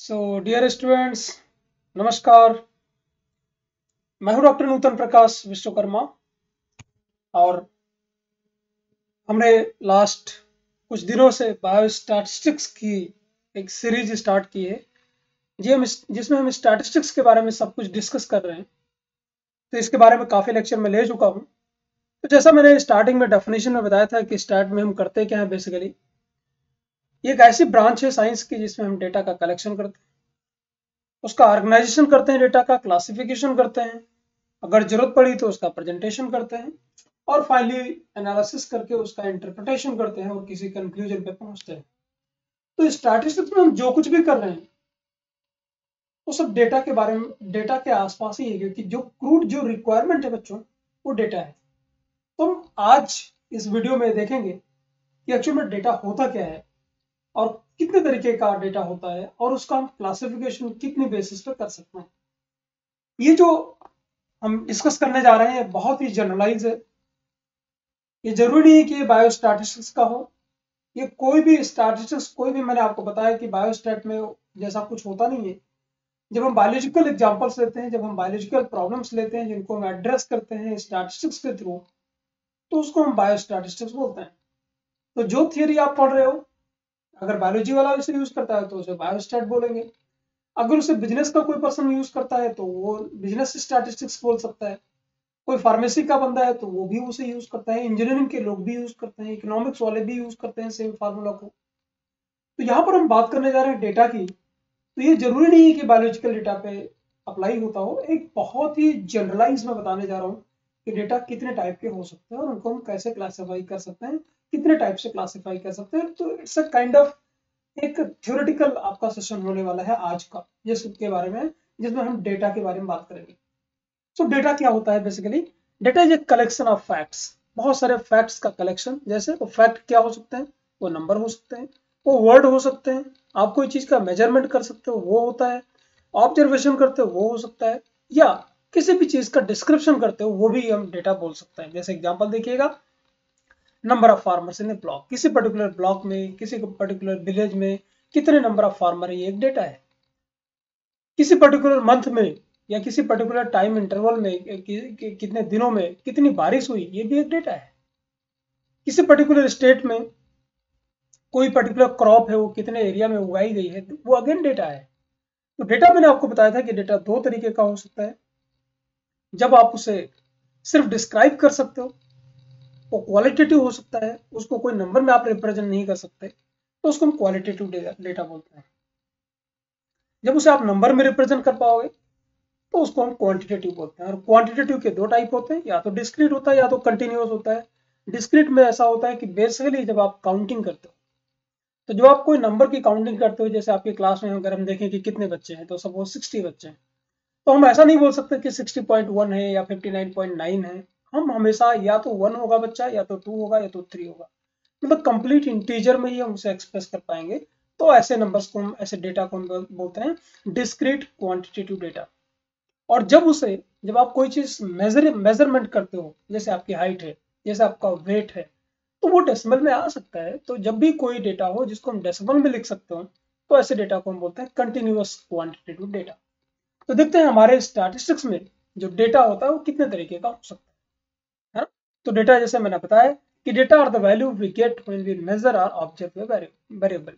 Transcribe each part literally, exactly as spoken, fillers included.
So dear students, नमस्कार। मैं हूं डॉक्टर नूतन प्रकाश विश्वकर्मा और हमने लास्ट कुछ दिनों से बायो स्टैटिस्टिक्स की एक सीरीज स्टार्ट की है जी हम जिसमें हम स्टैटिस्टिक्स के बारे में सब कुछ डिस्कस कर रहे हैं। तो इसके बारे में काफ़ी लेक्चर में ले चुका हूं। तो जैसा मैंने स्टार्टिंग में डेफिनेशन में बताया था कि स्टैट में हम करते क्या हैं, बेसिकली ये एक ऐसी ब्रांच है साइंस की जिसमें हम डेटा का कलेक्शन करते हैं, उसका ऑर्गेनाइजेशन करते हैं, डेटा का क्लासिफिकेशन करते हैं, अगर जरूरत पड़ी तो उसका प्रेजेंटेशन करते हैं और फाइनली एनालिसिस करके उसका इंटरप्रिटेशन करते हैं और किसी कंक्लूजन पे पहुंचते हैं। तो स्टैटिस्टिक्स में हम जो कुछ भी कर रहे हैं वो सब डेटा के बारे में, डेटा के आसपास ही है, क्योंकि जो क्रूड जो रिक्वायरमेंट है बच्चों वो डेटा है। तो हम आज इस वीडियो में देखेंगे कि एक्चुअल में डेटा होता क्या है और कितने तरीके का डेटा होता है और उसका हम क्लासिफिकेशन कितने बेसिस पर कर सकते हैं। ये जो हम डिस्कस करने जा रहे हैं बहुत ही जनरलाइज है। ये जरूरी नहीं है कि ये बायो स्टैटिस्टिक्स का हो, ये कोई भी स्टैटिस्टिक्स कोई भी मैंने आपको बताया कि बायो स्टैट में जैसा कुछ होता नहीं है। जब हम बायोलॉजिकल एग्जांपल्स लेते हैं, जब हम बायोलॉजिकल प्रॉब्लम्स लेते हैं जिनको हम एड्रेस करते हैं स्टैटिस्टिक्स के थ्रू, तो उसको हम बायो स्टैटिस्टिक्स बोलते हैं। तो जो थियरी आप पढ़ रहे हो, अगर बायोलॉजी वाला उसे यूज करता है तो उसे बायो स्टैट बोलेंगे, अगर उसे बिजनेस का कोई पर्सन यूज करता है तो वो बिजनेस स्टैटिस्टिक्स बोल सकता है, कोई फार्मेसी का बंदा है तो वो भी उसे यूज करता है, इंजीनियरिंग के लोग भी यूज करते हैं, इकोनॉमिक्स वाले भी यूज करते हैं सेम फार्मूला को। तो यहाँ पर हम बात करने जा रहे हैं डेटा की। तो ये जरूरी नहीं है कि बायोलॉजिकल डेटा पे अप्लाई होता हो, एक बहुत ही जनरलाइज में बताने जा रहा हूँ कि डेटा कितने टाइप के हो सकते हैं और उनको हम कैसे क्लासीफाई कर सकते हैं, कितने टाइप से क्लासिफाई कर सकते हैं। तो इट्स अ काइंड ऑफ एक थ्योरेटिकल आपका सेशन होने वाला है आज का, जिस के बारे में जिसमें हम डेटा के बारे में बात करेंगे। सो so, डेटा क्या होता है? Basically data is a collection of facts, बहुत सारे फैक्ट्स का कलेक्शन। जैसे वो फैक्ट क्या हो सकते हैं, वो नंबर हो सकते हैं, वो वर्ड हो सकते हैं, आप कोई चीज का मेजरमेंट कर सकते हो वो होता है, ऑब्जर्वेशन करते हो वो हो सकता है, या किसी भी चीज का डिस्क्रिप्शन करते हो वो भी हम डेटा बोल सकते हैं। जैसे एग्जाम्पल देखिएगा, number of farmers in a block, किसी पर्टिकुलर ब्लॉक में, किसी पर्टिकुलर विलेज में कितने नंबर ऑफ फार्मर है, ये एक डेटा है। किसी पर्टिकुलर मंथ में या किसी पर्टिकुलर टाइम इंटरवल में कि, कि, कितने दिनों में कितनी बारिश हुई, ये भी एक डेटा है। किसी पर्टिकुलर स्टेट में कोई पर्टिकुलर क्रॉप है वो कितने एरिया में उगाई गई है, वो अगेन डेटा है। तो डेटा मैंने आपको बताया था कि डेटा दो तरीके का हो सकता है। जब आप उसे सिर्फ डिस्क्राइब कर सकते हो, वो क्वालिटेटिव हो सकता है, उसको कोई नंबर में आप रिप्रेजेंट नहीं कर सकते, तो उसको हम क्वालिटेटिव डेटा बोलते हैं। जब उसे आप नंबर में रिप्रेजेंट कर पाओगे तो उसको हम क्वांटिटेटिव बोलते हैं। और क्वांटिटेटिव के दो टाइप होते हैं, या तो डिस्क्रीट होता है या तो कंटिन्यूअस होता है। डिस्क्रीट में ऐसा होता है कि बेसिकली जब आप काउंटिंग करते हो, तो जब आप कोई नंबर की काउंटिंग करते हो, जैसे आपकी क्लास में अगर हम देखें कि कितने बच्चे हैं, तो सपोज सिक्सटी बच्चे हैं, तो हम ऐसा नहीं बोल सकते कि सिक्सटी पॉइंट वन है या फिफ्टी नाइन पॉइंट नाइन है। हम हमेशा या तो वन होगा बच्चा, या तो टू होगा, या तो थ्री होगा, मतलब कंप्लीट इंटीजर में ही हम उसे एक्सप्रेस कर पाएंगे। तो ऐसे नंबर्स को हम, ऐसे डेटा को हम बोलते हैं डिस्क्रीट क्वांटिटेटिव डेटा। और जब उसे जब आप कोई चीज मेजर मेजरमेंट करते हो, जैसे आपकी हाइट है, जैसे आपका वेट है, तो वो डेसिमल में आ सकता है। तो जब भी कोई डेटा हो जिसको हम डेसिमल में लिख सकते हो, तो ऐसे डेटा को हम बोलते हैं कंटिन्यूअस क्वांटिटेटिव डेटा। तो देखते हैं हमारे स्टैटिस्टिक्स में जो डेटा होता है वो कितने तरीके का हो सकता है। तो डेटा जैसे मैंने बताया कि data are the value we get when we measure our objective variable,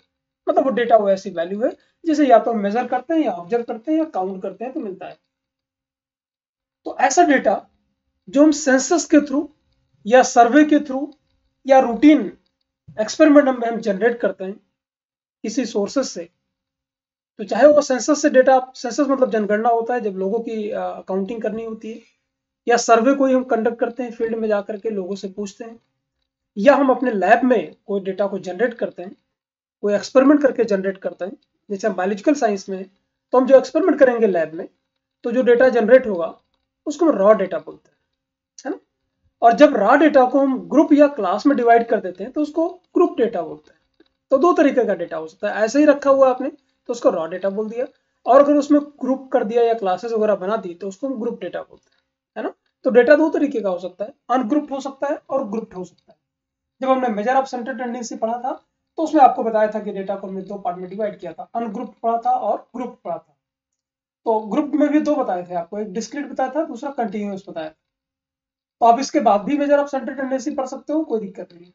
मतलब वो डेटा वो ऐसी वैल्यू है जिसे या तो मेजर करते हैं या ऑब्जर्व करते हैं या काउंट करते हैं तो मिलता है। तो ऐसा डेटा जो हम सेंसस के थ्रू या सर्वे के थ्रू या रूटीन एक्सपेरिमेंट में हम जनरेट करते हैं किसी सोर्सेस से, तो चाहे वो सेंसस से डेटा, सेंसस मतलब जनगणना होता है जब लोगों की काउंटिंग करनी होती है, या सर्वे कोई हम कंडक्ट करते हैं फील्ड में जाकर के लोगों से पूछते हैं, या हम अपने लैब में कोई डेटा को जनरेट करते हैं, कोई एक्सपेरिमेंट करके जनरेट करते हैं। जैसे हम बायोलॉजिकल साइंस में तो हम जो एक्सपेरिमेंट करेंगे लैब में, तो जो डेटा जनरेट होगा उसको हम रॉ डेटा बोलते हैं, है ना। और जब रॉ डेटा को हम ग्रुप या क्लास में डिवाइड कर देते हैं तो उसको ग्रुप डेटा बोलते हैं। तो दो तरीके का डेटा हो सकता है, ऐसे ही रखा हुआ आपने तो उसको रॉ डेटा बोल दिया, और अगर उसमें ग्रुप कर दिया या क्लासेस वगैरह बना दी तो उसको हम ग्रुप डेटा बोलते हैं, है ना। तो डेटा दो तरीके का हो सकता है, अनग्रुप्ड हो सकता है और ग्रुप्ड हो सकता है। जब हमने मेजर ऑफ सेंटर टेंडेंसी पढ़ा था, तो उसमें आपको बताया था कि डेटा को हमने दो पार्ट में डिवाइड किया था, अनग्रुप्ड पढ़ा था और ग्रुप पढ़ा था। तो ग्रुप में भी दो बताए थे आपको, एक डिस्क्रीट बताया था, दूसरा कंटिन्यूअस बताया था। तो आप इसके बाद भी मेजर ऑब्सेंटेड टेंडेंसी पढ़ सकते हो, कोई दिक्कत नहीं है।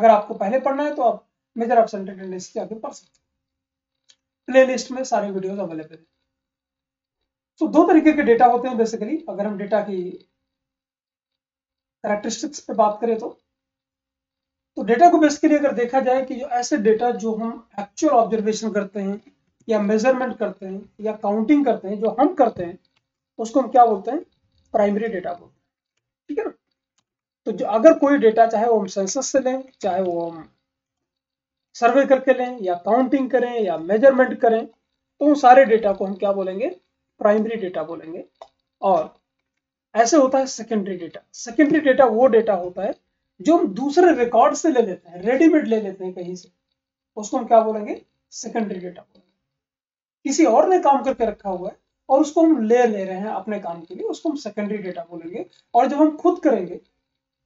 अगर आपको पहले पढ़ना है तो आप मेजर ऑब्सेंटेड टेंडेंसी से आगे पढ़ सकते हो। प्लेलिस्ट में सारे वीडियोस अवेलेबल हैं। तो दो तरीके के डेटा होते हैं बेसिकली। अगर हम डेटा की कैरेक्टरिस्टिक्स पे बात करें तो तो डेटा को बेसिकली अगर देखा जाए कि जो ऐसे डेटा जो हम एक्चुअल ऑब्जर्वेशन करते हैं या मेजरमेंट करते हैं या काउंटिंग करते हैं, जो हम करते हैं, उसको हम क्या बोलते हैं? प्राइमरी डेटा बोलते हैं, ठीक है ना। तो जो अगर कोई डेटा, चाहे वो हम सेंसस से लें, चाहे वो हम सर्वे करके लें या काउंटिंग करें या मेजरमेंट करें, तो उन सारे डेटा को हम क्या बोलेंगे? प्राइमरी डेटा बोलेंगे। और ऐसे होता है सेकेंडरी डेटा। सेकेंडरी डेटा वो डेटा होता है जो हम दूसरे रिकॉर्ड से ले लेते हैं, रेडीमेड ले लेते हैं कहीं से, उसको हम क्या बोलेंगे? सेकेंडरी डेटा बोलेंगे। किसी और ने काम करके रखा हुआ है और उसको हम ले ले रहे हैं अपने काम के लिए, उसको हम सेकेंडरी डेटा बोलेंगे। और जब हम खुद करेंगे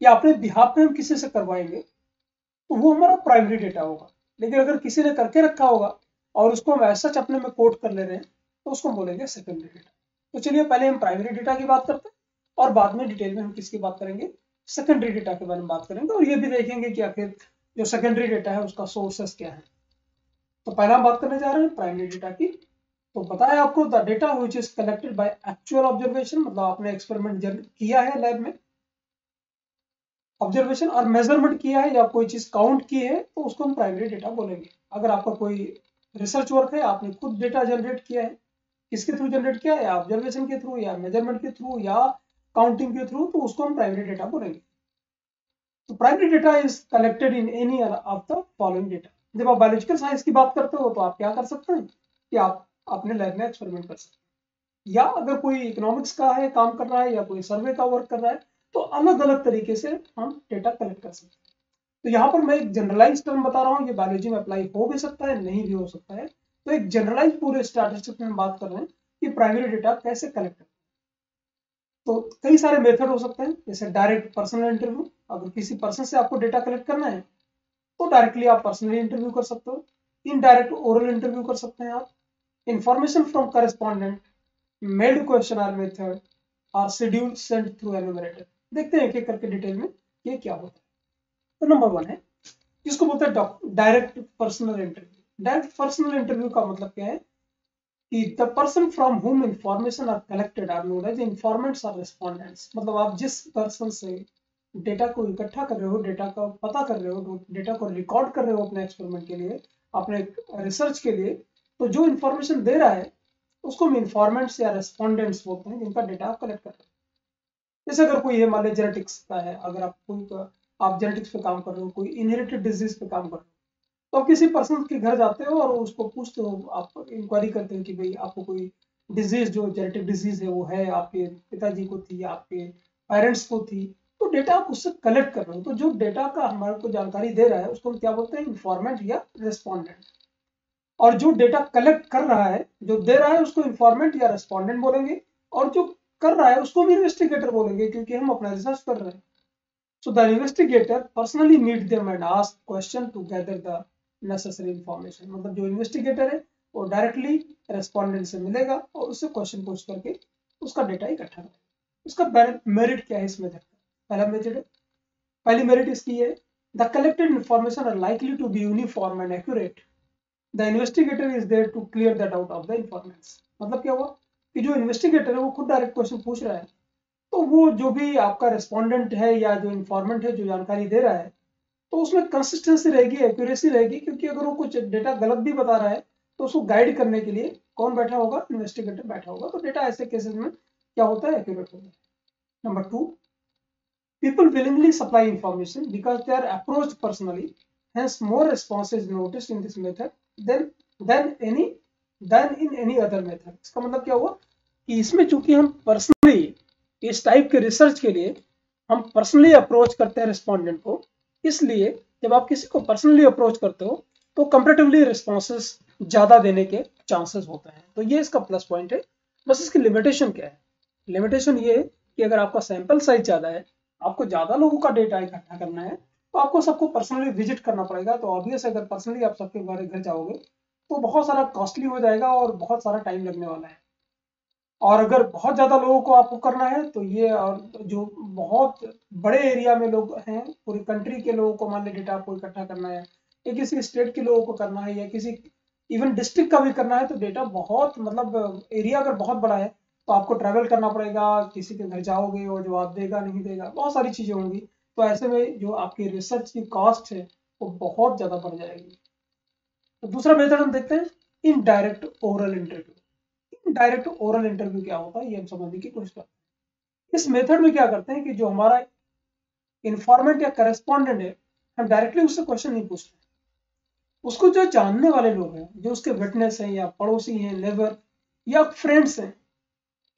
या अपने बिहाफ पे हम किसी से करवाएंगे तो वो हमारा प्राइमरी डेटा होगा। लेकिन अगर किसी ने करके रखा होगा और उसको हम ऐसा अपने में कोट कर ले रहे हैं तो उसको हम बोलेंगे सेकेंडरी डेटा। तो चलिए पहले हम प्राइमरी डेटा की बात करते हैं और बाद में डिटेल में हम किसकी बात करेंगे? सेकेंडरी डेटा के बारे में बात करेंगे। और ये भी देखेंगे कि आखिर जो सेकेंडरी डेटा है उसका सोर्सेस क्या है। तो पहला हम बात करने जा रहे हैं प्राइमरी डेटा की। तो बताया आपको the data which is collected by actual observation, मतलब आपने एक्सपेरिमेंट किया है लैब में, ऑब्जर्वेशन और मेजरमेंट किया है या कोई चीज काउंट की है, तो उसको हम प्राइमरी डेटा बोलेंगे। अगर आपका कोई रिसर्च वर्क है, आपने खुद डेटा जनरेट किया है, किसके थ्रू जनरेट किया है? या ऑब्जर्वेशन के थ्रू या मेजरमेंट के थ्रू या काउंटिंग के थ्रू, तो उसको हम प्राइमरी डेटा बोलेंगे। तो primary data is collected in any of the following data. जब आप बायोलॉजिकल साइंस की बात करते हो तो आप क्या कर सकते हैं कि आप अपने लैब में एक्सपेरिमेंट कर सकते हैं, या अगर कोई इकोनॉमिक्स का है काम कर रहा है या कोई सर्वे का वर्क कर रहा है, तो अलग अलग तरीके से हम डेटा कलेक्ट कर सकते हैं। तो यहाँ पर मैं एक जनरलाइज टर्म बता रहा हूँ, ये बायोलॉजी में अप्लाई हो भी सकता है, नहीं भी हो सकता है। तो एक जनरलाइज पूरे स्टैटिस्टिक्स में बात कर रहे हैं कि प्राइमरी डेटा कैसे कलेक्ट करते हैं। तो कई सारे मेथड हो सकते हैं, जैसे डायरेक्ट पर्सनल इंटरव्यू। अगर किसी पर्सन से आपको डेटा कलेक्ट करना है तो डायरेक्टली आप पर्सनली इंटरव्यू कर सकते हो, इनडायरेक्ट ओरल इंटरव्यू कर सकते हैं आप, information from correspondent, mailed questionnaire method और शेड्यूल सेंट थ्रू एनुमरेटर। देखते हैं एक एक करके डिटेल में ये क्या होता है। तो नंबर वन है जिसको बोलते हैं direct personal interview. Direct personal interview का मतलब क्या है कि the person from home information are collected are known as informants or respondents. मतलब आप जिस पर्सन से डेटा को इकट्ठा कर रहे हो, डेटा का पता कर रहे हो, डेटा को रिकॉर्ड कर रहे हो अपने एक्सपेरिमेंट के लिए, अपने रिसर्च के लिए, तो जो इन्फॉर्मेशन दे रहा है उसको हम इन्फॉर्मेंट्स या रेस्पॉन्डेंट्स बोलते हैं, जिनका डेटा आप कलेक्ट कर रहे हो। जैसे अगर कोई है, मान लो जेनेटिक्स का है, अगर आप कोई आप जेनेटिक्स पे काम कर रहे हो, कोई इनहेरिटेड डिजीज पे काम कर रहे हो, तो आप किसी पर्सन के घर जाते हो और उसको पूछते हो, आप इंक्वायरी करते हो कि भाई आपको कोई डिजीज जो जेनेटिक डिजीज है वो है, आपके पिताजी को थी, आपके पेरेंट्स को थी, तो डेटा आप उससे कलेक्ट कर रहे हो। तो जो डेटा का हमारे को जानकारी दे रहा है उसको हम क्या बोलते हैं? इन्फॉर्मेंट या रेस्पॉन्डेंट। और जो डेटा कलेक्ट कर रहा है, जो दे रहा है, उसको इन्फॉर्मेंट या रेस्पॉन्डेंट बोलेंगे, और जो कर रहा है उसको भी इन्वेस्टिगेटर बोलेंगे, क्योंकि हम अपना रिसर्च कर रहे हैं। So the investigator personally meet them and ask question to gather the necessary information. मतलब जो इन्वेस्टिगेटर है वो डायरेक्टली रेस्पॉन्डेंट से मिलेगा और उससे क्वेश्चन पूछ करके उसका डेटा इकट्ठा करेगा। उसका मेरिट क्या है इस मेथड का? पहला मेथड, पहली मेरिट इसकी है the collected information are likely to be uniform and accurate. The investigator is there to clear the doubt of the informants. मतलब क्या हुआ कि जो इन्वेस्टिगेटर है वो खुद डायरेक्ट क्वेश्चन पूछ रहा है, तो वो जो भी आपका रेस्पॉन्डेंट है या जो इन्फॉर्मेंट है जो जानकारी दे रहा है, तो उसमें कंसिस्टेंसी रहेगी, एक्यूरेसी रहेगी, क्योंकि अगर वो कुछ डेटा गलत भी बता रहा है तो उसको गाइड करने के लिए कौन बैठा होगा? इन्वेस्टिगेटर बैठा होगा। तो डेटा ऐसे केसेस में क्या होता है? एक्यूरेट होता है। Number two, people willingly supply information because they are approached personally, hence more response is noticed in this method than than any than in any other method. इसका मतलब क्या हुआ कि इसमें चूंकि हम पर्सनली इस टाइप के रिसर्च के लिए हम पर्सनली अप्रोच करते हैं रेस्पॉन्डेंट को, इसलिए जब आप किसी को पर्सनली अप्रोच करते हो तो कंपैरेटिवली रिस्पॉन्सेस ज्यादा देने के चांसेस होते हैं। तो ये इसका प्लस पॉइंट है। बस इसकी लिमिटेशन क्या है? लिमिटेशन ये है कि अगर आपका सैंपल साइज ज्यादा है, आपको ज्यादा लोगों का डेटा इकट्ठा करना है, तो आपको सबको पर्सनली विजिट करना पड़ेगा। तो ऑब्वियस अगर पर्सनली आप सबके बारे घर जाओगे तो बहुत सारा कॉस्टली हो जाएगा और बहुत सारा टाइम लगने वाला है। और अगर बहुत ज़्यादा लोगों को आपको करना है तो ये, और जो बहुत बड़े एरिया में लोग हैं, पूरी कंट्री के लोगों को मान लीजिए डेटा आपको इकट्ठा करना है या किसी स्टेट के लोगों को करना है या किसी इवन डिस्ट्रिक्ट का भी करना है, तो डेटा बहुत, मतलब एरिया अगर बहुत बड़ा है तो आपको ट्रैवल करना पड़ेगा, किसी के घर जाओगे और जवाब देगा नहीं देगा, बहुत सारी चीज़ें होंगी। तो ऐसे में जो आपकी रिसर्च की कॉस्ट है वो बहुत ज़्यादा बढ़ जाएगी। तो दूसरा मेथड हम देखते हैं indirect oral interview. Direct oral interview क्या होता है ये हम समझने की कोशिश करते हैं। इस मेथड में क्या करते हैं कि जो हमारा इन्फॉर्मेंट या करेस्पॉन्डेंट है, हम डायरेक्टली उससे क्वेश्चन नहीं पूछते, उसको जो जानने वाले लोग हैं, जो उसके विटनेस हैं या पड़ोसी हैं, नेबर या फ्रेंड्स हैं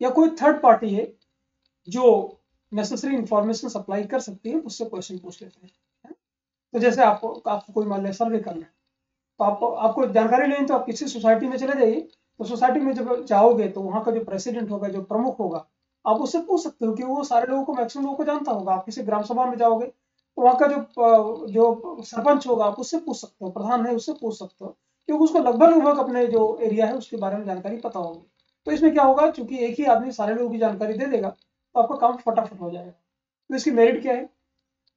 या कोई थर्ड पार्टी है जो नेसेसरी इंफॉर्मेशन सप्लाई कर सकती है, उससे क्वेश्चन पूछ लेते हैं। तो जैसे आपको आपको कोई मान लिया सर्वे करना है, तो आपको आपको जानकारी लेनी, तो आप किसी सोसाइटी में चले जाइए। तो सोसाइटी में जब जाओगे तो वहाँ का जो प्रेसिडेंट होगा, जो प्रमुख होगा, आप उससे पूछ सकते हो कि वो सारे लोगों को, मैक्सिमम लोगों को जानता होगा। आप किसी ग्राम सभा में जाओगे तो वहाँ का जो जो सरपंच होगा आप उससे पूछ सकते हो, प्रधान है उससे पूछ सकते हो, क्योंकि उसको लगभग लगभग अपने जो एरिया है उसके बारे में जानकारी पता होगी। तो इसमें क्या होगा, चूंकि एक ही आदमी सारे लोगों की जानकारी दे देगा तो आपका काम फटाफट हो जाएगा। तो इसकी मेरिट क्या है,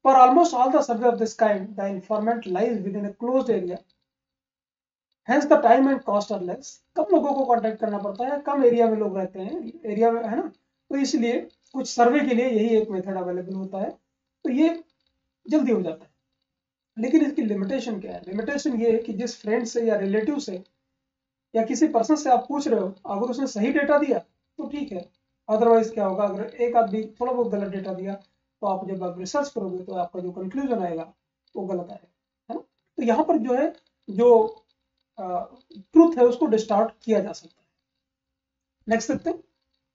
पर almost all the survey of this kind the informant lies within a closed area, hence the time and cost are less. कम लोगों को कांटेक्ट करना पड़ता है, कम एरिया में लोग रहते हैं, एरिया में है ना, तो इसलिए कुछ सर्वे के लिए यही एक मेथड अवेलेबल होता है, तो ये जल्दी हो जाता है। लेकिन इसकी लिमिटेशन क्या है, लिमिटेशन ये है कि जिस फ्रेंड से या रिलेटिव से या किसी पर्सन से आप पूछ रहे हो, अगर उसने सही डेटा दिया तो ठीक है, अदरवाइज क्या होगा, अगर एक आदमी थोड़ा बहुत गलत डेटा दिया तो आप जब आप रिसर्च करोगे तो आपका जो कंक्लूजन आएगा वो गलत आएगा, है ना। तो यहाँ पर जो है जो ट्रूथ uh, है उसको डिस्टॉर्ट किया जा सकता है। नेक्स्ट देखते हैं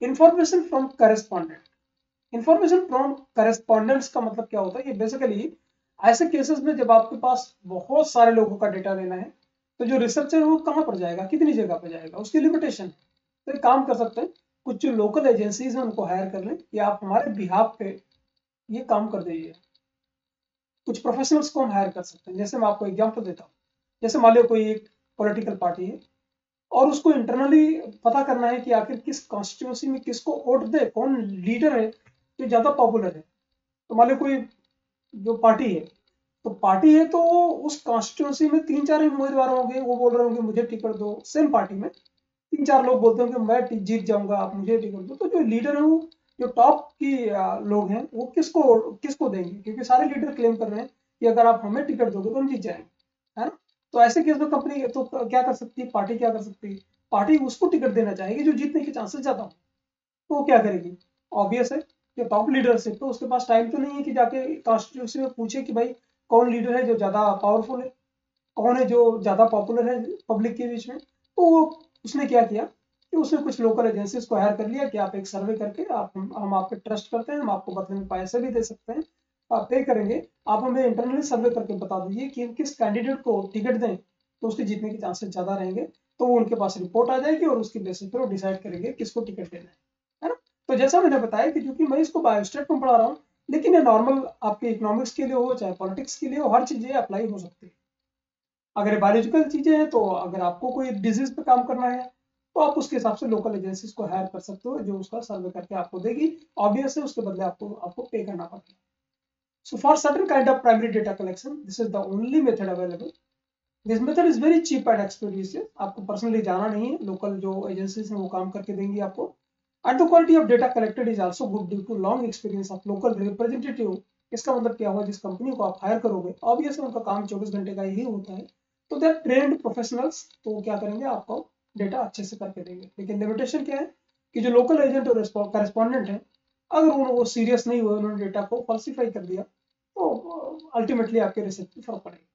information from correspondent. Information from correspondents का मतलब क्या होता है, ये बेसिकली ऐसे केसेस में जब आपके पास बहुत सारे लोगों का डेटा लेना है तो जो रिसर्चर है वो कहाँ पर जाएगा, कितनी जगह पर जाएगा, उसकी लिमिटेशन है। तो एक काम कर सकते हैं, कुछ जो लोकल एजेंसीज हैं उनको हायर कर लें या आप हमारे बिहाफ पे ये काम कर दीजिए। कुछ प्रोफेशनल्स को हम हायर कर सकते हैं। जैसे मैं आपको एग्जाम्पल देता हूँ, जैसे मान लो कोई एक पॉलिटिकल पार्टी है और उसको इंटरनली पता करना है कि आखिर किस कॉन्स्टिट्यूंसी में किसको वोट दे, कौन लीडर है जो ज़्यादा पॉपुलर है। तो मान लो कोई जो पार्टी है तो पार्टी है तो उस कॉन्स्टिट्यूंसी में तीन चार उम्मीदवार होंगे, वो बोल रहे होंगे मुझे टिकट दो। सेम पार्टी में तीन चार लोग बोलते होंगे मैं जीत जाऊँगा, आप मुझे टिकट दो। तो जो लीडर है, वो जो टॉप की लोग हैं, वो किसको किसको देंगे, क्योंकि सारे लीडर क्लेम कर रहे हैं कि अगर आप हमें टिकट दोगे तो हम जीत जाएंगे, है ना। तो ऐसे केस में कंपनी तो क्या कर सकती है, पार्टी क्या कर सकती है, पार्टी उसको टिकट देना चाहेगी जो जीतने के चांसेस ज्यादा हो। तो वो क्या करेगी, ऑब्वियस है जो टॉप लीडरशिप है तो उसके पास टाइम तो नहीं है कि जाके कॉन्स्टिट्यूंसी में पूछे कि भाई कौन लीडर है जो ज्यादा पावरफुल है, कौन है जो ज्यादा पॉपुलर है पब्लिक के बीच में। तो वो उसने क्या किया कि उसने कुछ लोकल एजेंसीज को हायर कर लिया कि आप एक सर्वे करके आप हम, हम आप पे ट्रस्ट करते हैं, हम आपको बदले में पैसे भी दे सकते हैं, आप पे करेंगे, आप हमें इंटरनली सर्वे करके बता दीजिए कि किस कैंडिडेट को टिकट दें तो उसके जीतने के चांसेस ज़्यादा रहेंगे। तो वो उनके पास रिपोर्ट आ जाएगी और उसके बेसिस पर वो डिसाइड करेंगे किसको टिकट देना है, है ना। तो जैसा मैंने बताया कि क्योंकि मैं इसको बायो स्टैट में पढ़ा रहा हूँ, लेकिन ये नॉर्मल आपके इकोनॉमिक्स के लिए हो चाहे पॉलिटिक्स के लिए हो, हर चीज़ें अप्लाई हो सकती है। अगर बायोलॉजिकल चीज़ें हैं तो अगर आपको कोई डिजीज़ पर काम करना है तो आप उसके हिसाब से लोकल एजेंसीज को हायर कर सकते हो जो उसका सर्वे करके आपको देगी। ऑब्वियस है उसके बदले आपको आपको पे करना पड़ेगा। So for certain kind of primary data collection, this is the only method available. This method is very cheap and expeditious. आपको पर्सनली जाना नहीं है, लोकल जो एजेंसीज हैं वो काम करके देंगी आपको। And the quality of data collected is also good due to long experience of local representative. इसका मतलब क्या हुआ, जिस कंपनी को आप हायर करोगे ऑब्वियसली उनका काम चौबीस घंटे का ही होता है, तो दे आर ट्रेंड प्रोफेशनल्स, तो वो क्या करेंगे आपको डेटा अच्छे से करके देंगे। लेकिन लिमिटेशन क्या है कि जो लोकल एजेंट और करेस्पॉन्डेंट है, अगर उन्होंने वो सीरियस नहीं हुए, उन्होंने डेटा को फॉल्सिफाई कर दिया तो अल्टीमेटली आपके रिसर्च पे फर्क पड़ेगा।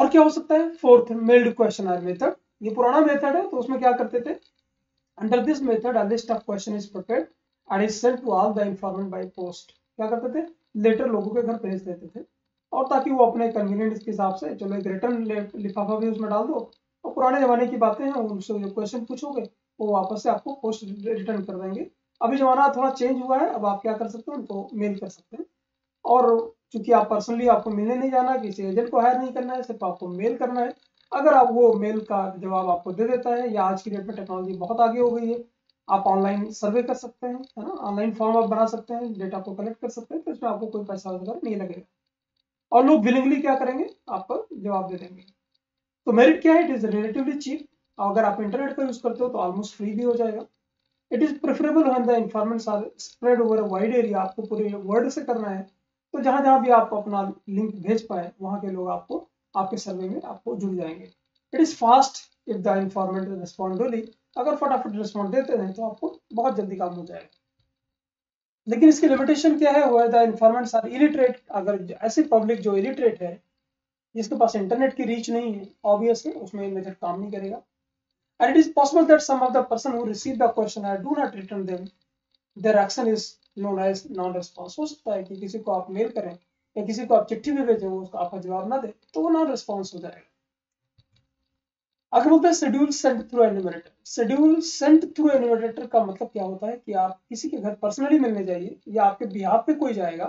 और क्या हो सकता है, फोर्थ मेल्ड क्वेश्चनर मेथड। ये पुराना मेथड है, तो उसमें क्या करते थे, under this method a list of question is prepared and is sent to all the informant by post. क्या करते थे, लेटर लोगों के घर भेज देते थे, और ताकि वो अपने कन्वीनियंस के हिसाब से, चलो एक रिटर्न लिफाफा भी उसमें डाल दो और पुराने जमाने की बातें हैं उनसे जो क्वेश्चन पूछोगे वो वापस से आपको पोस्ट रिटर्न कर देंगे। अभी जमाना थोड़ा चेंज हुआ है, अब आप क्या कर सकते हैं, उनको मेल कर सकते हैं। और चूंकि आप पर्सनली आपको मिलने नहीं जाना, किसी एजेंट को हायर नहीं करना है, सिर्फ आपको मेल करना है। अगर आप वो मेल का जवाब आपको दे देता है, या आज की डेट में टेक्नोलॉजी बहुत आगे हो गई है, आप ऑनलाइन सर्वे कर सकते हैं, है ना, ऑनलाइन फॉर्म आप बना सकते हैं, डेटा को कलेक्ट कर सकते हैं, तो इसमें आपको कोई पैसा वगैरह नहीं लगेगा और लोग विलिंगली क्या करेंगे, आपको जवाब दे देंगे। तो मेरिट क्या है, इट इज रिलेटिवली चीप। अगर आप इंटरनेट का यूज करते हो तो ऑलमोस्ट फ्री भी हो जाएगा। It is preferable when the information are spread over a wide area. आपको पूरे वर्ल्ड से करना है तो जहां जहां भी आप अपना लिंक भेज पाए वहां के लोग आपको आपके सर्वे में आपको जुड़ जाएंगे। It is fast if the informant respond रेली। अगर फटाफट रिस्पॉन्ड देते हैं तो आपको बहुत जल्दी काम हो जाएगा। लेकिन इसकी लिमिटेशन क्या है, where the informants are illiterate. अगर ऐसी पब्लिक जो इलिटरेट है, जिसके पास इंटरनेट की रीच नहीं है, ऑब्वियसली उसमें मेथड काम नहीं करेगा। And it is possible that some of the person who received the questionnaire do not return them. Their action is known as non-response. हो सकता है कि किसी को आप मेल करें या किसी को आप चिट्ठी भी भेजें, वो उसका आपका जवाब ना दे, तो वो नॉन रिस्पॉन्स हो जाएगा। अगर बोलते हैं schedule sent through enumerator, schedule sent through enumerator का मतलब क्या होता है कि आप किसी के घर पर्सनली मिलने जाइए या आपके बिहाफ पे कोई जाएगा,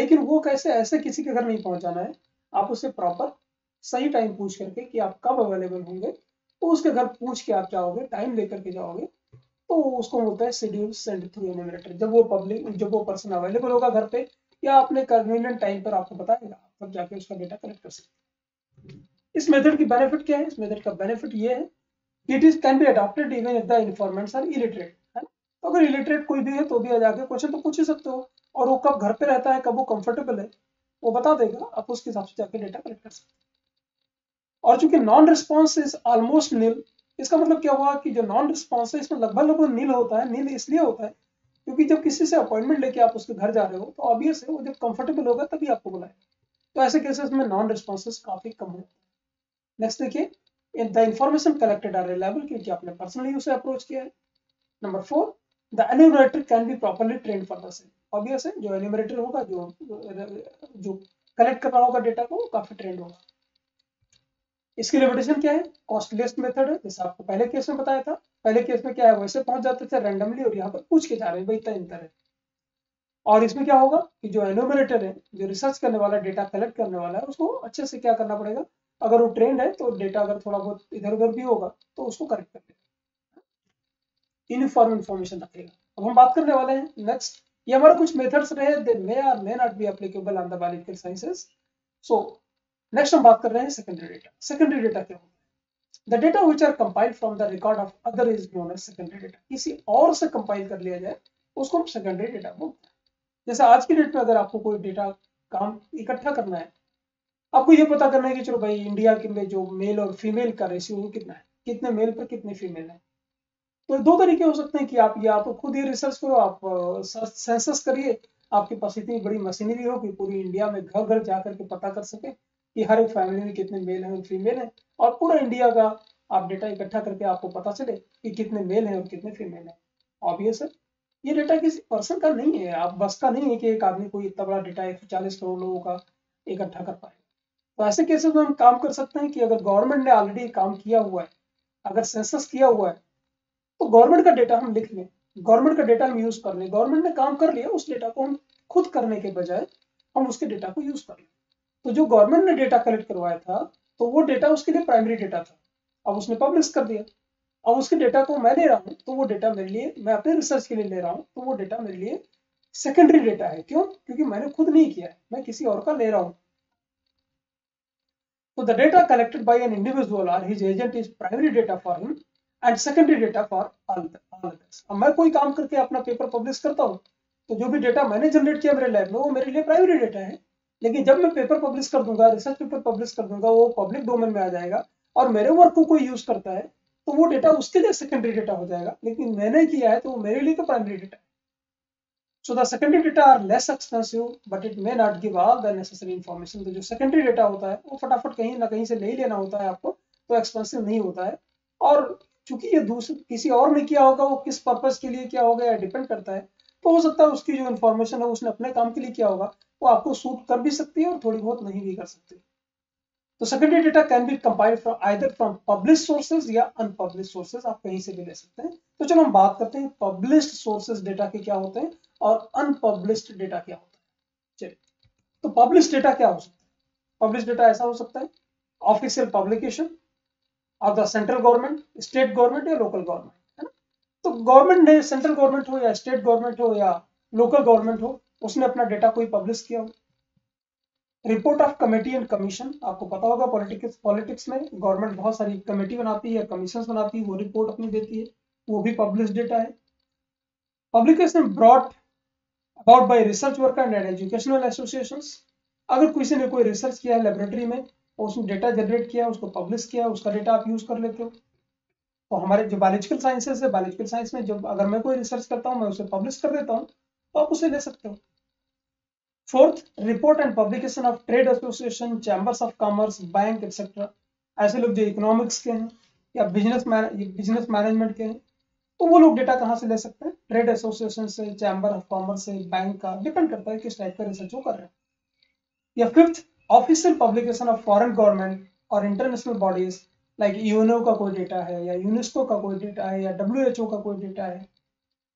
लेकिन वो कैसे ऐसे किसी के घर नहीं पहुंचाना है, आप उससे प्रॉपर सही टाइम पूछ करके कि आप कब अवेलेबल होंगे, तो उसके घर पूछ के आप जाओगे, टाइम लेकर के जाओगे, तो उसको बोलता है शेड्यूल सेंड थ्रू एनुमरेटर। जब वो पब्लिक जब वो पर्सन अवेलेबल होगा घर पे या अपने कन्वीनियंट टाइम पर आपको बताएगा, आप तब जाके उसका डेटा कलेक्ट कर सकते हैं। इस मेथड की बेनिफिट क्या है, इस मेथड का बेनिफिट ये है कि it is can be adopted even if the informants are illiterate, है ना। तो अगर इलिटरेट कोई भी है तो भी आ जाके क्वेश्चन तो पूछ ही सकते हो, और वो कब घर पे रहता है, कब वो कंफर्टेबल है, वो बता देगा, आप उसके हिसाब से जाके डेटा कलेक्ट कर सकते हैं। और चूंकि non response is almost nil, इसका मतलब क्या हुआ कि जो नॉन रिस्पॉन्स है इसमें लगभग लगभग नील होता है। नील इसलिए होता है क्योंकि जब किसी से अपॉइंटमेंट लेके आप उसके घर जा रहे हो तो ऑब्वियस है वो जब कंफर्टेबल होगा तभी आपको बुलाएगा। तो ऐसे केसेस में नॉन रिस्पॉन्सेस काफी कम होते हैं। नेक्स्ट देखिए, the information collected are reliable, क्योंकि आपने पर्सनली उसे अप्रोच किया है। Number four, the enumerator can be properly train for the same. Obvious है जो एन्यूमरेटर होगा, जो जो कलेक्ट कर रहा होगा डेटा को, काफी ट्रेंड होगा। इसकी लिमिटेशन क्या है, कॉस्टलेस मेथड है, जैसे आपको पहले केस में बताया था। पहले केस में क्या है, वैसे पहुंच जाते थे रैंडमली और यहाँ पर पूछ के जा रहे हैं, भाई इतना अंतर है। और इसमें क्या होगा कि जो एनुमरेटर है, जो रिसर्च करने वाला, डेटा कलेक्ट करने वाला है, उसको अच्छे से क्या करना पड़ेगा, अगर वो ट्रेंड है तो डेटा अगर थोड़ा बहुत इधर उधर भी होगा तो उसको करेक्ट कर देगा, यूनिफॉर्म इन्फॉर्मेशन रखेगा। अब हम बात करने वाले हैं नेक्स्ट, ये हमारे कुछ मेथड्स रहे, दे मे और may not be applicable on the biological sciences. So next हम बात कर रहे हैं सेकेंडरी डेटा। सेकेंडरी डेटा क्या होता है, the data which are compiled from the record of other is known as secondary data. किसी और से कंपाइल कर लिया जाए उसको हम सेकेंडरी डेटा बोलते हैं। जैसे आज की डेट में अगर आपको कोई डेटा काम इकट्ठा करना है, आपको ये पता करना है कि चलो भाई इंडिया के में जो मेल और फीमेल का रेशियो कितना है, कितने मेल पर कितने फीमेल है, तो दो तरीके हो सकते हैं कि आप या आप खुद ही रिसर्च करो, आप सेंसस करिए, आपके पास इतनी बड़ी मशीनरी हो कि पूरी इंडिया में घर घर जा करके पता कर सके कि हर एक फैमिली में कितने मेल हैं और फीमेल हैं, और पूरा इंडिया का आप डेटा इकट्ठा करके आपको पता चले कि कितने मेल हैं और कितने फीमेल हैं। ऑब्वियस है ये डेटा किसी पर्सन का नहीं है, आप बस का नहीं है कि एक आदमी कोई इतना बड़ा डेटा एक सौ चालीस करोड़ लोगों का इकट्ठा कर पाए। तो ऐसे केसेस में हम काम कर सकते हैं कि अगर गवर्नमेंट ने ऑलरेडी काम किया हुआ है, अगर सेंसस किया हुआ है, तो गवर्नमेंट का डेटा हम लिख लें, गवर्नमेंट का डेटा हम यूज कर लें। गवर्नमेंट ने काम कर लिया, उस डेटा को हम खुद करने के बजाय हम उसके डेटा को यूज कर लें। तो जो गवर्नमेंट ने डेटा कलेक्ट करवाया था तो वो डेटा उसके लिए प्राइमरी डेटा था, अब उसने पब्लिश कर दिया, अब उसके डेटा को मैं ले रहा हूँ तो वो डेटा मेरे लिए, मैं अपने रिसर्च के लिए ले रहा हूँ, तो वो डेटा मेरे लिए सेकेंडरी डेटा है। क्यों? क्योंकि मैंने खुद नहीं किया, मैं किसी और का ले रहा हूँ। तो the data collected by an individual और his agent is primary data for him and secondary data for all others. अब मैं कोई काम करके अपना पेपर पब्लिश करता हूँ तो जो भी डेटा मैंने जनरेट किया मेरे लैब में वो मेरे लिए प्राइमरी डेटा है, लेकिन जब मैं पेपर पब्लिश कर दूंगा, रिसर्च पेपर पब्लिश कर दूंगा, वो पब्लिक डोमेन में आ जाएगा और मेरे वर्क को कोई यूज करता है तो वो डेटा उसके लिए सेकेंडरी डेटा हो जाएगा, लेकिन मैंने किया है तो वो मेरे लिए तो प्राइमरी डेटा है। So the secondary data are less expensive but it may not give all the necessary information. तो जो सेकेंडरी डेटा होता है वो फटाफट कहीं ना कहीं से नहीं लेना होता है आपको, तो एक्सपेंसिव नहीं होता है। और चूंकि ये दूसरे किसी और ने किया होगा, वो किस पर्पज के लिए किया होगा या डिपेंड करता है, तो हो सकता है उसकी जो इन्फॉर्मेशन है उसने अपने काम के लिए किया होगा, वो आपको सूट कर भी सकती है और थोड़ी बहुत नहीं भी कर सकती। तो secondary data can be compiled from either from publish sources या अनपब्लिश सोर्सेज, आप कहीं से भी ले सकते हैं। तो चलो हम बात करते हैं पब्लिश सोर्सेज डेटा के क्या होते हैं और अनपब्लिश्ड डेटा क्या होता है। चलिए तो पब्लिश डेटा क्या हो सकता है? पब्लिश डेटा ऐसा हो सकता है official publication of the central government, state government या लोकल गवर्नमेंट, है ना। तो गवर्नमेंट ने, सेंट्रल गवर्नमेंट हो या स्टेट गवर्नमेंट हो या लोकल गवर्नमेंट हो, उसने अपना डेटा कोई पब्लिश किया हो। Report of committee and commission, आपको पता होगा पॉलिटिक्स पॉलिटिक्स में गवर्नमेंट बहुत सारी कमेटी बनाती है या कमीशन बनाती है, वो रिपोर्ट अपनी देती है, वो भी पब्लिश डेटा है। Publication brought about by research worker and educational associations, अगर किसी ने कोई रिसर्च किया है लेबोरेटरी में और उसने डेटा जनरेट किया, उसको पब्लिश किया, उसका डेटा आप यूज कर लेते हो। तो हमारे जो बायोलॉजिकल साइंसेस है, बायोलॉजिकल साइंस में जब अगर मैं कोई रिसर्च करता हूँ, मैं उसे पब्लिश कर देता हूँ, तो आप उसे ले सकते हो। Fourth, report and publication of trade association, chambers of commerce, bank etcetera, ऐसे लोग जो इकोनॉमिक्स के हैं या बिजनेस बिजनेस मैनेजमेंट के हैं, तो वो लोग डेटा कहाँ से ले सकते हैं? ट्रेड एसोसिएशन से, चैम्बर ऑफ कॉमर्स से, बैंक का, डिपेंड करता है किस टाइप का रिसर्च वो कर रहे हैं। या fifth, official publication of foreign government और इंटरनेशनल बॉडीज लाइक यूएनओ का कोई डेटा है या यूनेस्को का कोई डेटा है या डब्ल्यूएचओ का कोई डेटा है।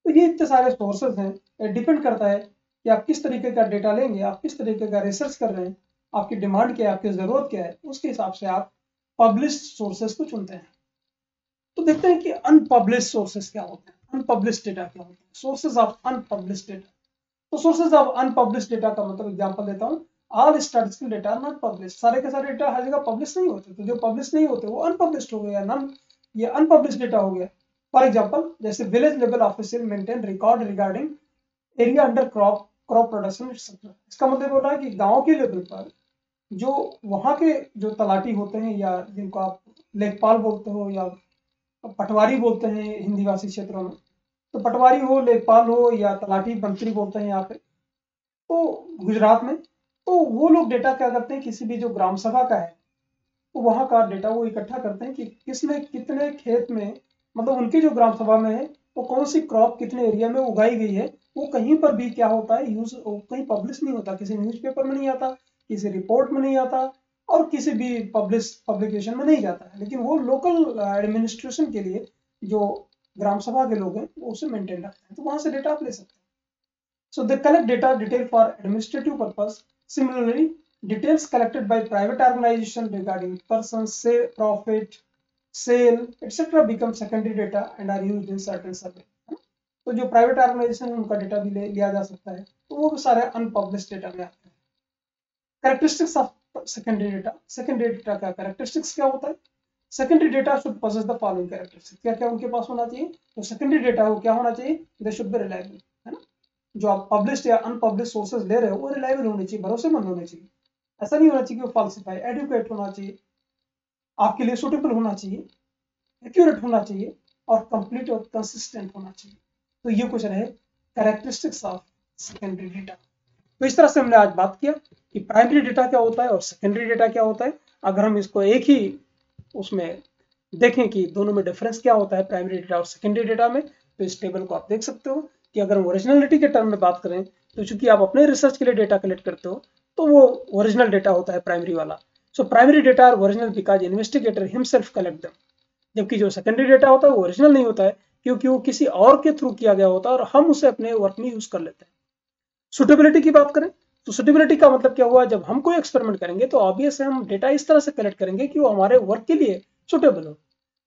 तो ये इतने सारे सोर्सेज हैं, डिपेंड करता है कि आप किस तरीके का डेटा लेंगे, आप किस तरीके का रिसर्च कर रहे हैं, आपकी डिमांड क्या है, आपकी ज़रूरत क्या है, उसके हिसाब से आप पब्लिश सोर्सेज को चुनते हैं। तो देखते हैं कि अनपब्लिश सोर्सेज क्या होते हैं, अनपब्लिश डेटा क्या होता है, सोर्सेज ऑफ अनपब्लिश डेटा। तो सोर्सेज ऑफ अनपब्लिश डेटा का मतलब एग्जांपल देता हूँ, all statistical data not publish, सारे के सारे डेटा हर जगह पब्लिश नहीं होते, तो जो पब्लिश नहीं होते वो अनपब्लिश हो गया, नन ये अनपब्लिश डेटा हो गया। फॉर एग्जाम्पल, जैसे village level officer maintain record regarding area under crop crop production etcetera. इसका मतलब होता है कि गांव के लेवल पर जो वहाँ के जो तलाटी होते हैं या जिनको आप लेखपाल बोलते हो या पटवारी बोलते हैं हिंदी भाषी क्षेत्रों में, तो पटवारी हो, लेखपाल हो या तलाटी मंत्री बोलते हैं यहाँ पे तो गुजरात में, तो वो लोग डेटा क्या करते हैं, किसी भी जो ग्राम सभा का है तो वहाँ का डेटा वो इकट्ठा करते हैं कि किसने कितने खेत में, मतलब उनके जो ग्राम सभा में है वो कौन सी क्रॉप कितने एरिया में उगाई गई है। वो कहीं पर भी क्या होता है यूज, कहीं पब्लिश नहीं होता, किसी न्यूज़पेपर में नहीं आता, किसी रिपोर्ट में नहीं आता और किसी भी पब्लिश पब्लिकेशन में नहीं जाता है, लेकिन वो लोकल एडमिनिस्ट्रेशन के लिए जो ग्राम सभा के लोग हैं वो उसे मेंटेन रखते हैं, तो वहाँ से डेटा आप ले सकते हैं। So they collect data detail for administrative purpose. Similarly, details collected by private organisation regarding person से profit sale etcetera become secondary data and are used in certain survey. तो जो प्राइवेट ऑर्गेनाइजेशन उनका data भी ले लिया जा सकता है, तो वो भी सारे अनपब्लिश डेटा में आते हैं। Characteristics of secondary data, secondary data का कैरेक्टरिस्टिक्स क्या होता है? Secondary data should possess the following characteristics, क्या क्या उनके पास होना चाहिए? तो सेकेंडरी डेटा हो क्या होना चाहिए? दे शुड बी रिलायबल, है ना। जो आप पब्लिश या अनपब्लिश सोर्सेज ले रहे हो वो रिलायबल होने चाहिए, भरोसेमंद होने चाहिए, ऐसा नहीं होना चाहिए कि वो फॉल्सिफाई, एडुकेट होना चाहिए, आपके लिए सूटेबल होना चाहिए, एक्यूरेट होना चाहिए और कंप्लीट और कंसिस्टेंट होना चाहिए। तो ये कुछ रहे कैरेक्टरिस्टिक्स ऑफ सेकेंडरी डेटा। तो इस तरह से हमने आज बात किया कि प्राइमरी डेटा क्या होता है और सेकेंडरी डेटा क्या होता है। अगर हम इसको एक ही उसमें देखें कि दोनों में डिफरेंस क्या होता है प्राइमरी डेटा और सेकेंडरी डेटा में, तो इस टेबल को आप देख सकते हो कि अगर हम ओरिजिनलिटी के टर्म में बात करें तो चूंकि आप अपने रिसर्च के लिए डेटा कलेक्ट करते हो तो वो ओरिजिनल डेटा होता है प्राइमरी वाला। So primary data are original because investigator himself collect them, जबकि जो सेकेंडरी डेटा होता है वो ओरिजिनल नहीं होता है क्योंकि वो किसी और के थ्रू किया गया होता है और हम उसे अपने वर्क में यूज कर लेते हैं। सुटेबिलिटी की बात करें तो सुटेबिलिटी का मतलब क्या हुआ, जब हम कोई एक्सपेरिमेंट करेंगे तो ऑब्वियसली हम डेटा इस तरह से कलेक्ट करेंगे कि वो हमारे वर्क के लिए सुटेबल हो,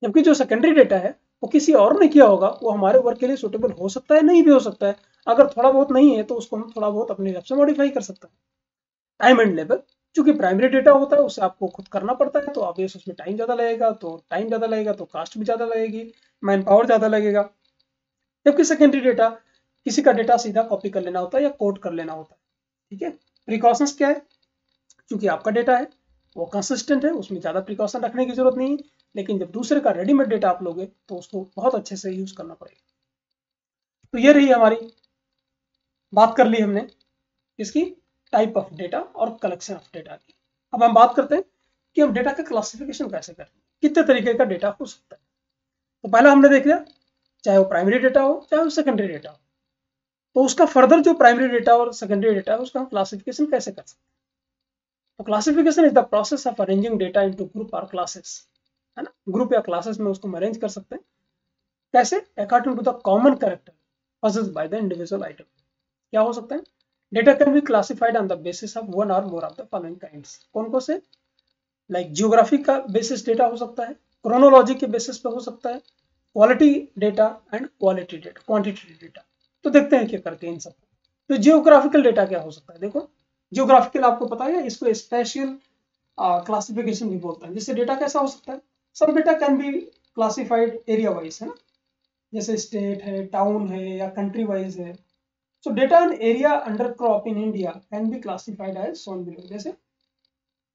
जबकि जो सेकेंडरी डेटा है वो किसी और ने किया होगा, वो हमारे वर्क के लिए सुटेबल हो सकता है, नहीं भी हो सकता है। अगर थोड़ा बहुत नहीं है तो उसको हम थोड़ा बहुत अपने हिसाब से मॉडिफाई कर सकते हैं। टाइम एंड लेवल, चूंकि प्राइमरी डेटा होता है उसे आपको खुद करना पड़ता है, तो ऑब्वियस उसमें टाइम ज़्यादा लगेगा, तो टाइम ज़्यादा लगेगा तो कास्ट भी ज़्यादा लगेगी, मैन पावर ज़्यादा लगेगा। जबकि सेकेंडरी डेटा किसी का डेटा सीधा कॉपी कर लेना होता है या कोट कर लेना होता है, ठीक है। प्रिकॉशंस क्या है, चूंकि आपका डेटा है वो कंसिस्टेंट है, उसमें ज़्यादा प्रिकॉशन रखने की जरूरत नहीं है, लेकिन जब दूसरे का रेडीमेड डेटा आप लोगे तो उसको बहुत अच्छे से यूज़ करना पड़ेगा। तो ये रही हमारी बात, कर ली हमने इसकी टाइप ऑफ डेटा और कलेक्शन ऑफ डेटा की। अब हम बात करते हैं कि हम डेटा का क्लासिफिकेशन कैसे करें, कितने तरीके का डेटा हो सकता है। तो पहला हमने देख लिया चाहे वो प्राइमरी डेटा हो चाहे वो सेकेंडरी डेटा हो, तो उसका फर्दर जो प्राइमरी डेटा और सेकेंडरी डेटा है उसका हम क्लासिफिकेशन कैसे कर सकते हैं। तो classification is the process of arranging data into group और क्लासेस, है ना। ग्रुप या क्लासेस में उसको अरेंज कर सकते हैं कैसे, according to the common character possessed by the individual item. क्या हो सकता है, Data can be classified on the basis of one or more of the following kinds. कौन कौन से? Like geography का basis data हो सकता है, chronology के basis पे हो सकता है, quality data and quality data, quantity data. तो देखते हैं क्या करते हैं इन सब। तो geographical data क्या हो सकता है? देखो geographical आपको पता है, इसको spatial classification भी बोलते हैं। जैसे data कैसा हो सकता है? Some data can be classified area wise है ना, जैसे state है, town है या country wise है। So data on area under crop in India can be classified as shown below. जैसे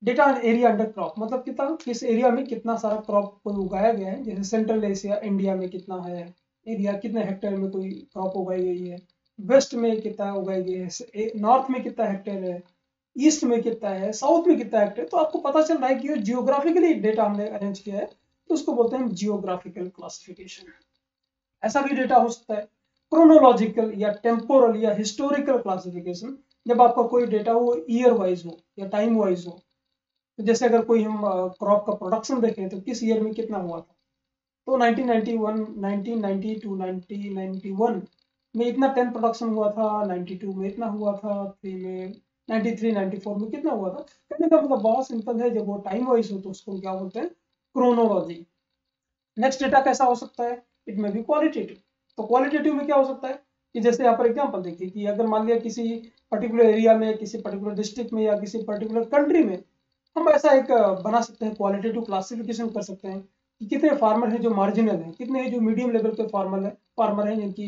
data on area under crop मतलब कितना किस एरिया में कितना सारा क्रॉप कोई उगाया गया है, जैसे सेंट्रल एशिया इंडिया में कितना है एरिया, कितने हेक्टेयर में कोई क्रॉप उगाई गई है, वेस्ट में कितना उगाई गई है, नॉर्थ में कितना हेक्टेयर है, ईस्ट में कितना है, साउथ में कितना हेक्टेयर। तो आपको पता चल रहा है कि जियोग्राफिकली डेटा हमने अरेंज किया है, तो उसको बोलते हैं जियोग्राफिकल क्लासिफिकेशन। ऐसा भी डेटा हो सकता है क्रोनोलॉजिकल या टेम्पोरल या हिस्टोरिकल क्लासिफिकेशन, जब आपका कोई डेटा हो ईयर वाइज हो या टाइम वाइज हो। तो जैसे अगर कोई हम क्रॉप का प्रोडक्शन देखें तो किस ईयर में कितना हुआ था, तो nineteen ninety one, nineteen ninety two, nineteen ninety one में इतना टेन प्रोडक्शन हुआ था, नाइंटी टू में इतना हुआ था, थ्री में नाइंटी थ्री, नाइंटी फोर में कितना हुआ था। कहने का मतलब बहुत सिंपल है, जब वो टाइम वाइज हो तो उसको क्या बोलते हैं क्रोनोलॉजी। नेक्स्ट डेटा कैसा हो सकता है? इट में भी क्वालिटेटिव। तो क्वालिटेटिव में क्या हो सकता है कि जैसे यहाँ पर एग्जांपल देखिए कि अगर मान लिया किसी पर्टिकुलर एरिया में, किसी पर्टिकुलर डिस्ट्रिक्ट में या किसी पर्टिकुलर कंट्री में हम ऐसा एक बना सकते हैं क्वालिटेटिव क्लासिफिकेशन कर सकते हैं कि कितने फार्मर हैं जो मार्जिनल हैं, कितने हैं जो मीडियम लेवल के फार्मर हैं फार्मर हैं जिनकी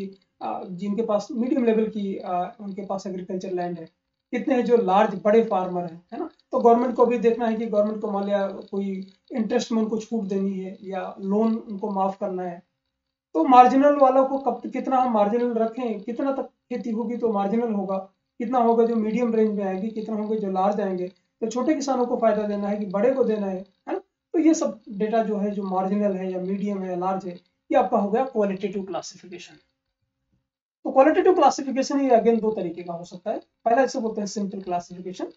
जिनके पास मीडियम लेवल की उनके पास एग्रीकल्चर लैंड है, कितने हैं जो लार्ज बड़े फार्मर हैं, है ना। तो गवर्नमेंट को भी देखना है कि गवर्नमेंट को मान लिया कोई इंटरेस्ट में उनको छूट देनी है या लोन उनको माफ करना है, तो मार्जिनल वालों को कब कितना हम मार्जिनल रखें, कितना तक खेती होगी तो मार्जिनल होगा, कितना होगा जो मीडियम रेंज में आएगी, कितना होंगे जो लार्ज आएंगे। तो छोटे किसानों को फायदा देना है कि बड़े को देना है, है ना। तो ये सब डेटा जो है जो मार्जिनल है या मीडियम है या लार्ज है, ये आपका हो गया क्वालिटेटिव क्लासिफिकेशन। तो क्वालिटेटिव क्लासिफिकेशन ये अगेन दो तरीके का हो सकता है। पहला इसे बोलते हैं सिंपल क्लासिफिकेशन।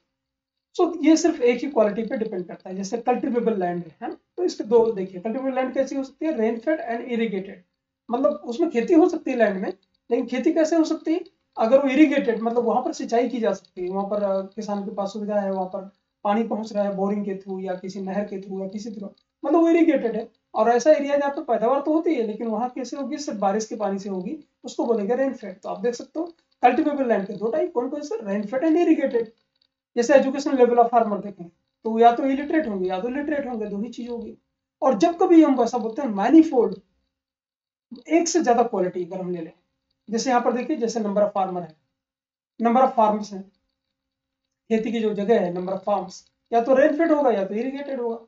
सो ये सिर्फ एक ही क्वालिटी पे डिपेंड करता है, जैसे कल्टिवेबल लैंड है ना, तो इसके दो देखिए। कल्टिवेबल लैंड कैसी हो सकती है? रेनफेड एंड इरिगेटेड, मतलब उसमें खेती हो सकती है लैंड में, लेकिन खेती कैसे हो सकती है? अगर वो इरिगेटेड मतलब वहां पर सिंचाई की जा सकती है, वहां पर किसान के पास सुविधा है, वहां पर पानी पहुंच रहा है बोरिंग के थ्रू या किसी नहर के थ्रू या किसी थ्रू, मतलब वो इरिगेटेड है। और ऐसा एरिया जहाँ पर पैदावार तो होती है लेकिन वहां कैसे होगी? सिर्फ बारिश के पानी से होगी, उसको बोलेंगे रेनफेड। तो आप देख सकते हो कल्टिवेबल लैंड के दो टाइप कौन कौन से, रेनफेड एंड इरिगेटेड। जैसे एजुकेशन लेवल ऑफ फार्मर देखें तो या तो इलिटरेट होंगे या तो लिटरेट होंगे, दो ही चीज होगी। और जब कभी हम वैसा बोलते हैं मैनीफोल्ड, एक से ज्यादा क्वालिटी अगर हम ले लें, जैसे यहाँ पर देखिए जैसे नंबर ऑफ फार्मर है, नंबर ऑफ फार्म्स हैं, खेती की जो जगह है नंबर ऑफ फार्म्स, या तो रेनफेड होगा या तो इरिगेटेड होगा।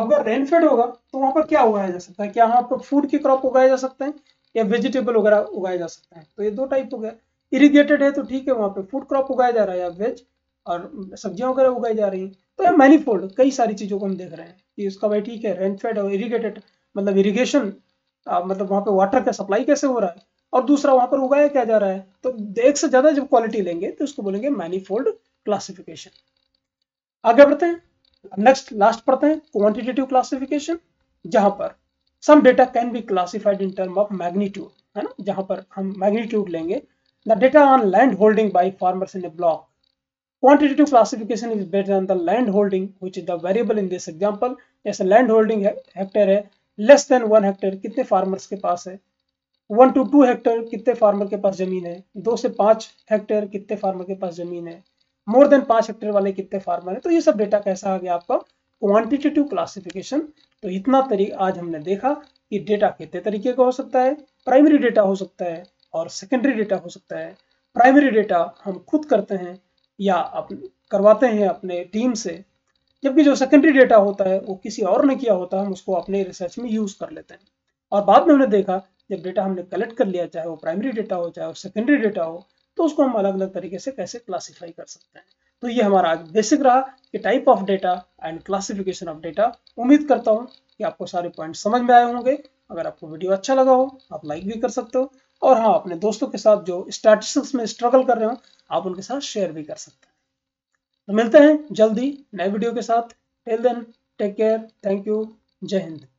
अगर रेनफेड होगा तो वहां पर क्या उगाया जा सकता है? क्या वहाँ पर फूड की क्रॉप उगाए जा सकते हैं या वेजिटेबल वगैरह उगाए जा सकते हैं? तो ये दो टाइप हो गया। इरिगेटेड है तो ठीक है, वहाँ पे फूड क्रॉप उगाया जा रहा है या वेज और सब्जियां वगैरह उगाई जा रही है। तो ये मैनीफोल्ड कई सारी चीजों को हम देख रहे हैं कि उसका भाई ठीक है। रेनफेड और इरिगेटेड मतलब इरिगेशन आ, मतलब वहाँ पे वाटर का सप्लाई कैसे हो रहा है, और दूसरा वहाँ पर उगाया क्या जा रहा है। तो एक से ज्यादा जब क्वालिटी लेंगे तो उसको बोलेंगे मैनीफोल्ड क्लासिफिकेशन। आगे बढ़ते हैं, नेक्स्ट लास्ट पढ़ते हैं क्वांटिटेटिव क्लासिफिकेशन, जहां पर some data can be classified in term of magnitude, है ना, जहां पर हम मैग्नीट्यूड लेंगे। The data on land holding by farmers in a block, quantitative classification is based on the land holding which is the variable in this example. जैसे land holding hectare है, less than one hectare कितने farmers के पास है, one to two hectare कितने farmer के पास जमीन है, दो से पाँच हेक्टेयर कितने फार्मर के पास जमीन है, मोर देन पाँच हेक्टेयर वाले कितने फार्मर है। तो ये सब डेटा कैसा आ गया आपका क्वांटिटेटिव क्लासिफिकेशन। तो इतना तरीका आज हमने देखा कि डेटा कितने तरीके का हो सकता है। प्राइमरी डेटा हो सकता है और सेकेंडरी डेटा हो सकता है। प्राइमरी डेटा हम खुद करते हैं या अपने करवाते हैं अपने टीम से, जबकि जो सेकेंडरी डेटा होता है वो किसी और ने किया होता है, हम उसको अपने रिसर्च में यूज कर लेते हैं। और बाद में हमने देखा जब डेटा हमने कलेक्ट कर लिया, चाहे वो प्राइमरी डेटा हो चाहे वो सेकेंडरी डेटा हो, तो उसको हम अलग अलग तरीके से कैसे क्लासिफाई कर सकते हैं। तो ये हमारा आज बेसिक रहा कि type of data and classification of data. उम्मीद करता हूँ कि आपको सारे पॉइंट समझ में आए होंगे। अगर आपको वीडियो अच्छा लगा हो आप लाइक भी कर सकते हो, और हाँ अपने दोस्तों के साथ जो स्टैटिस्टिक्स में स्ट्रगल कर रहे हो आप उनके साथ शेयर भी कर सकते हैं। तो मिलते हैं जल्दी नए वीडियो के साथ। Till then take care, thank you, जय हिंद।